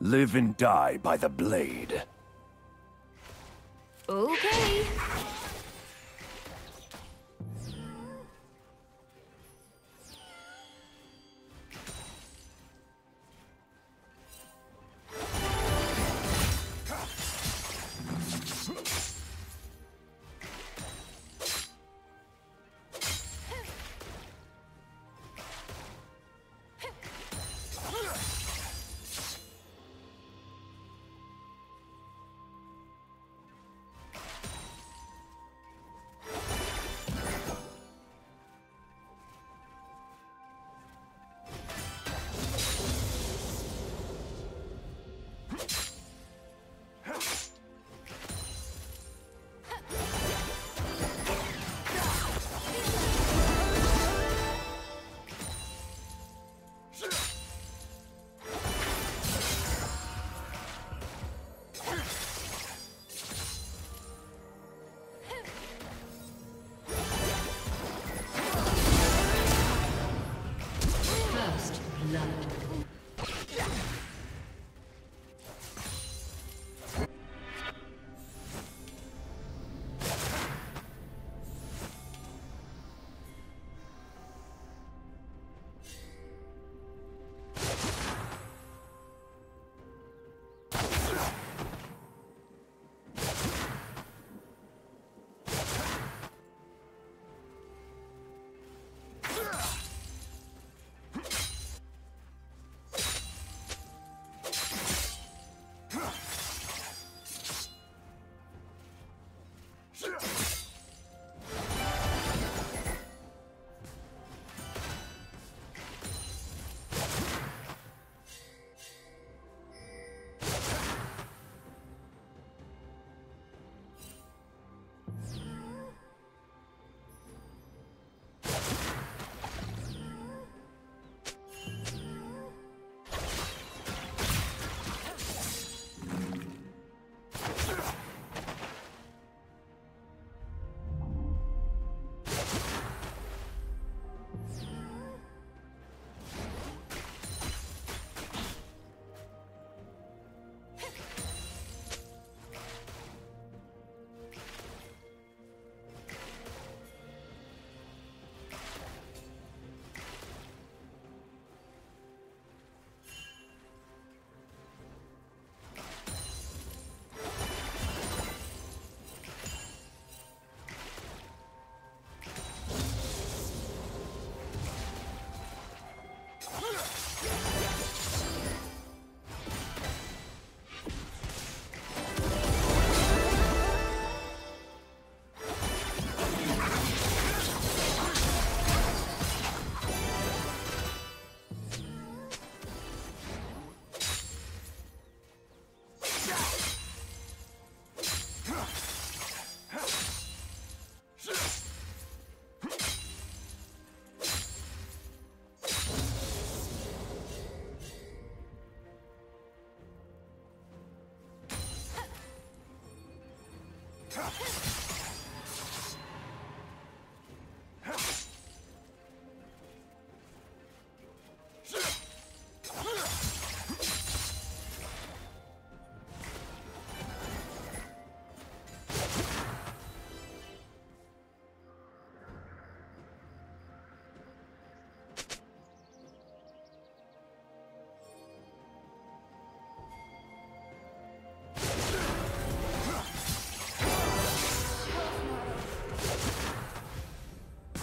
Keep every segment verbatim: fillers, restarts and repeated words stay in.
Live and die by the blade. Okay.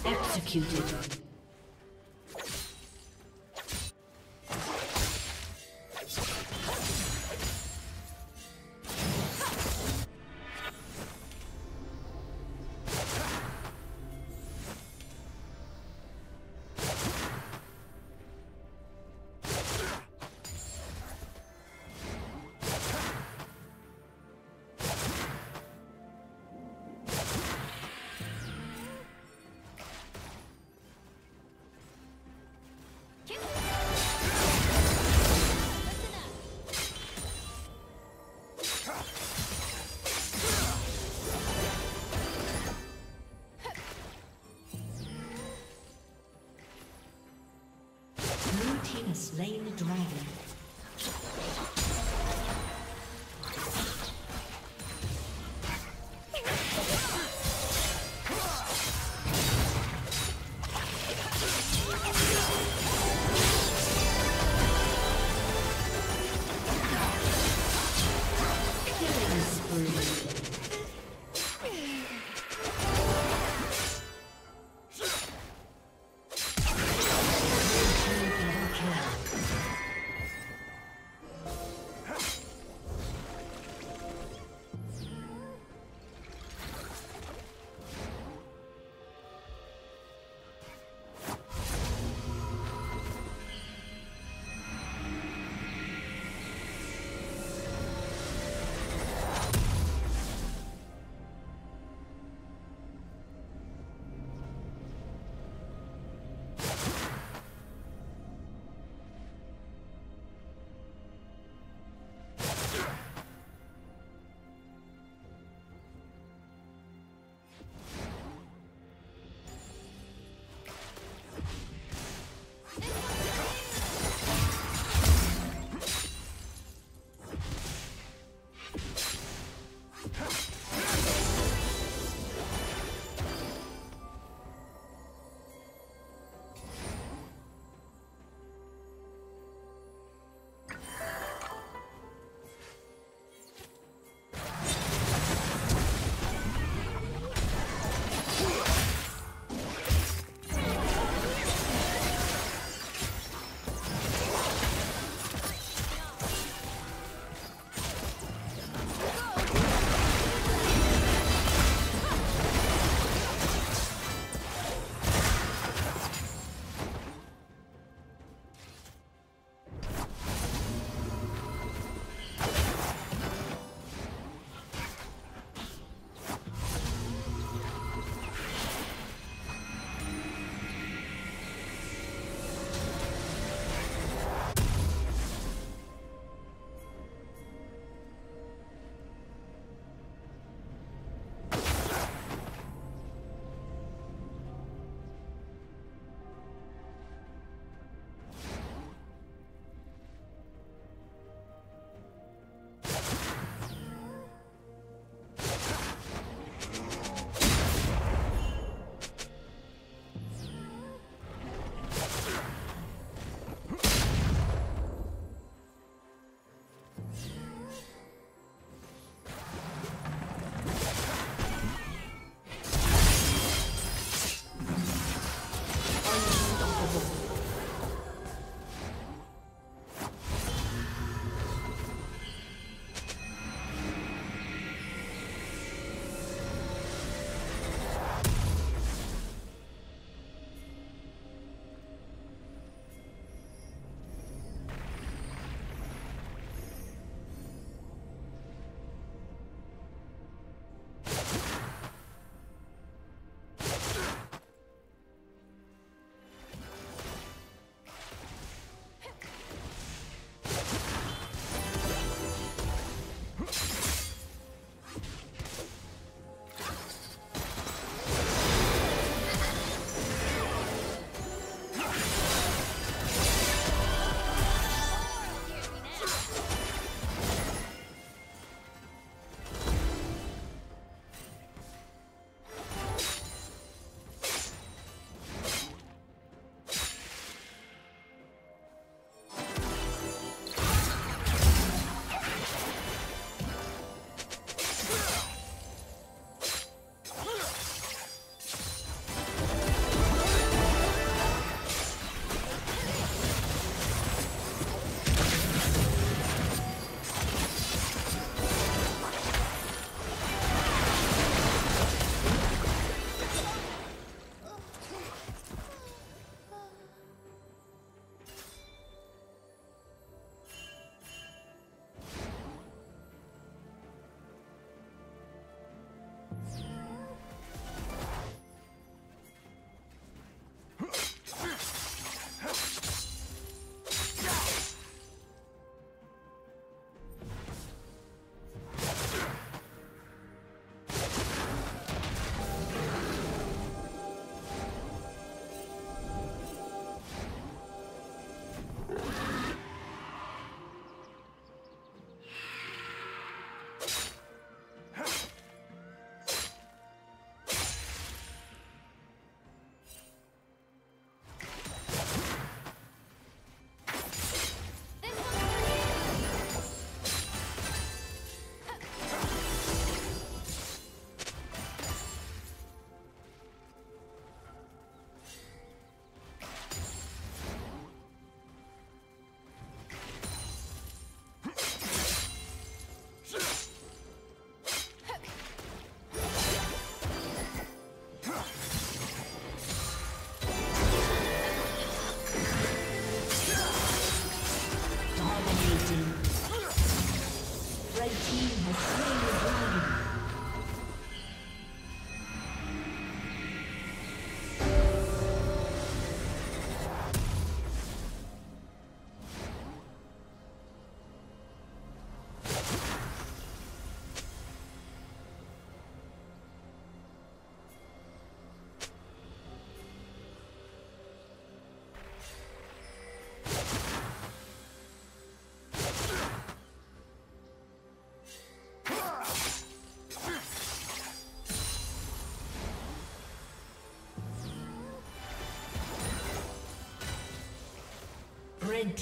Executed.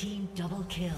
team double kill.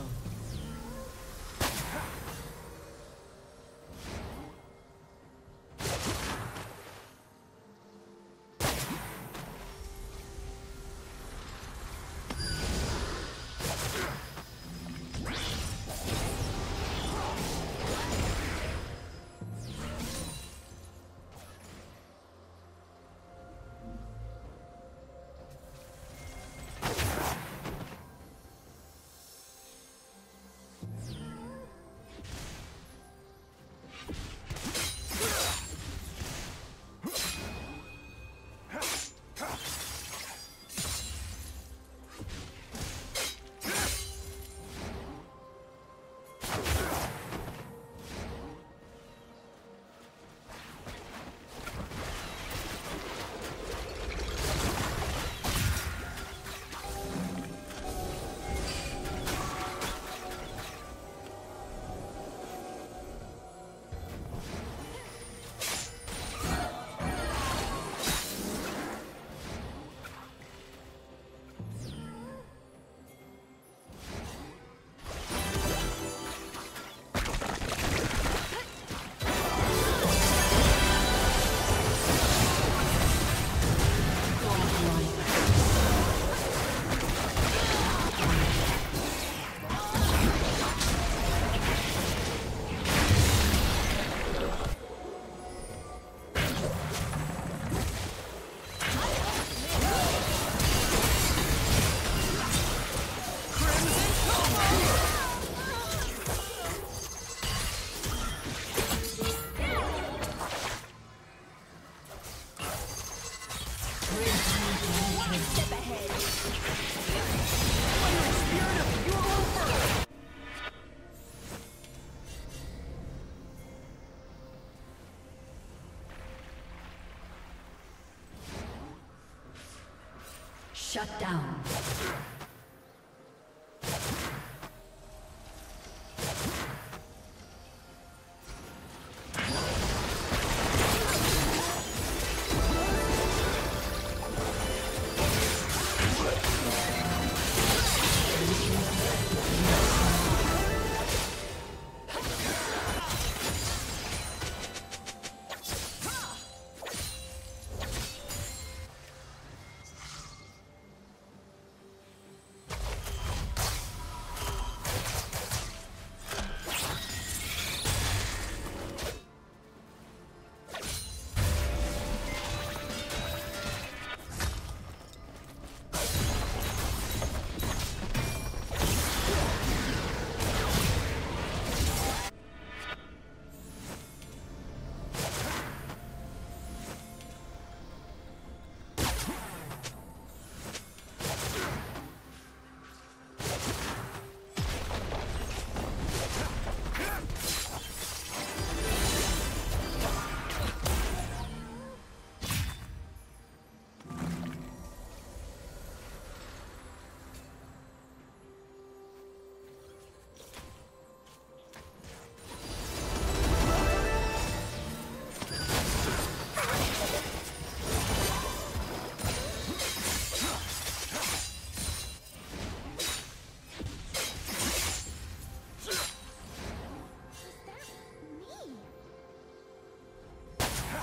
Shut down.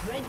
Red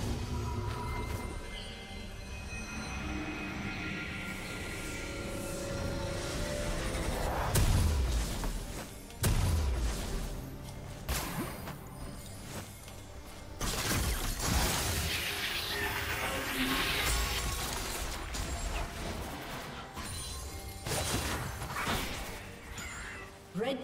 Red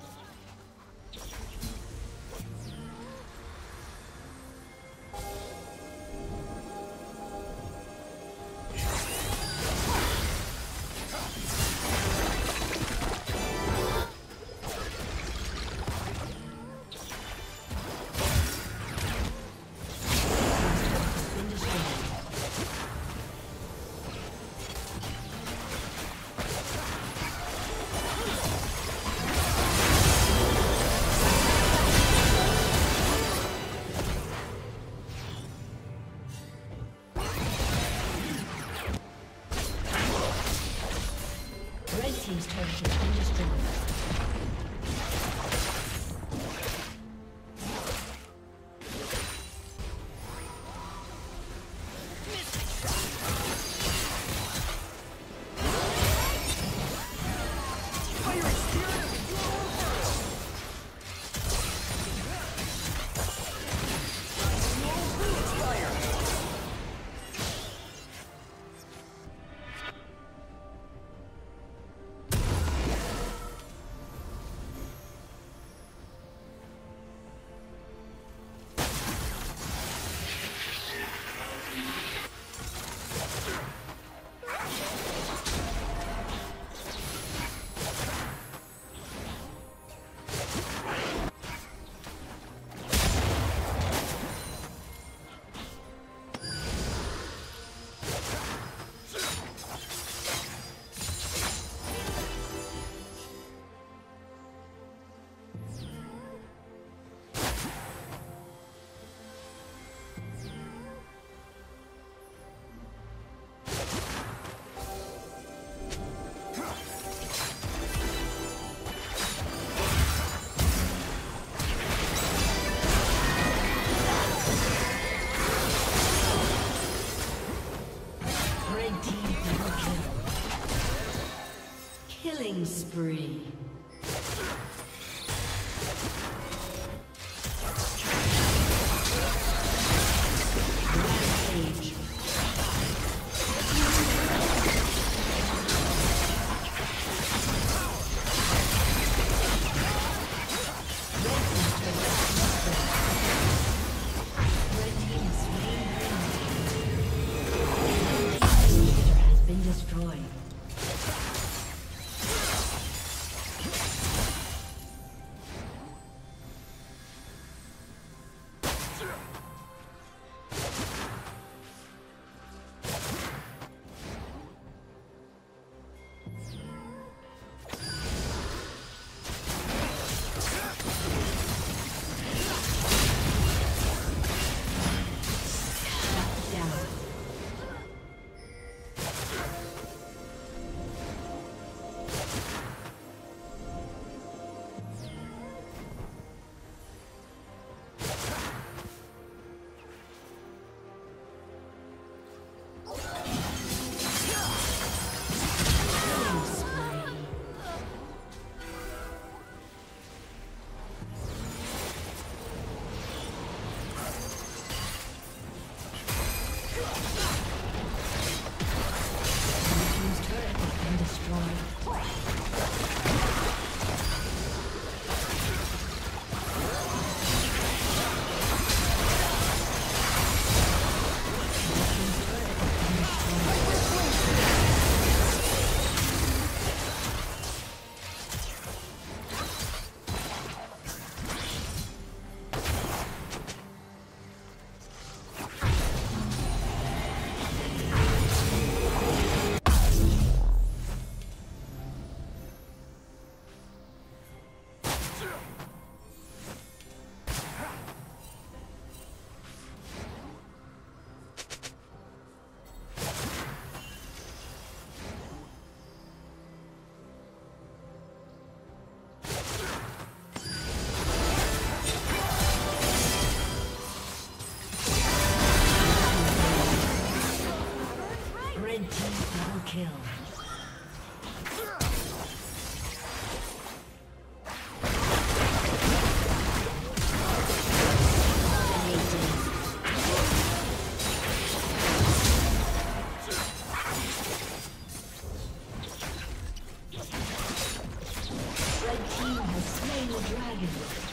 begin with.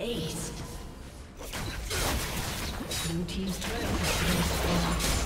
Ace. Blue team's turret has been destroyed.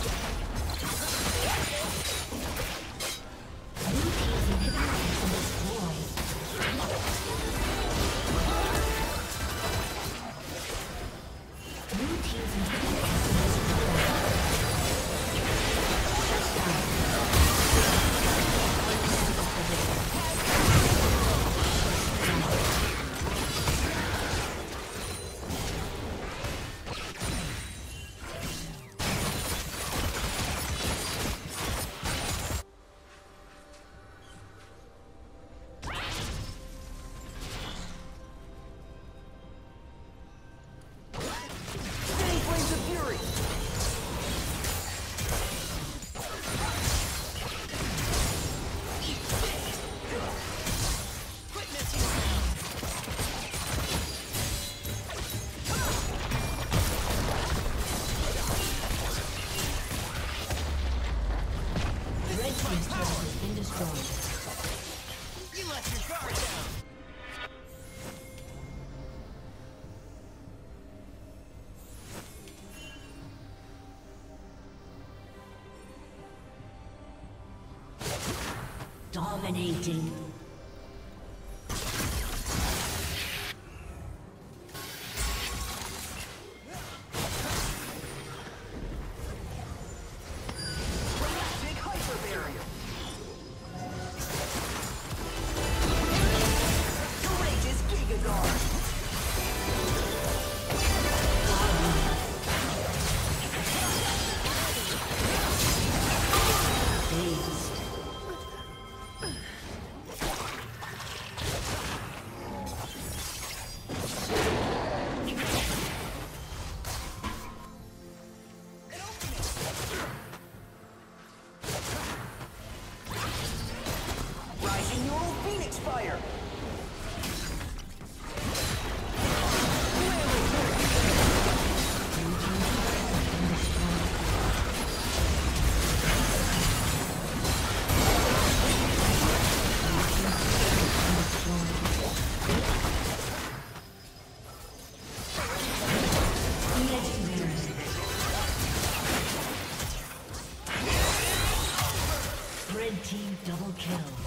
Dominating. Team double kill.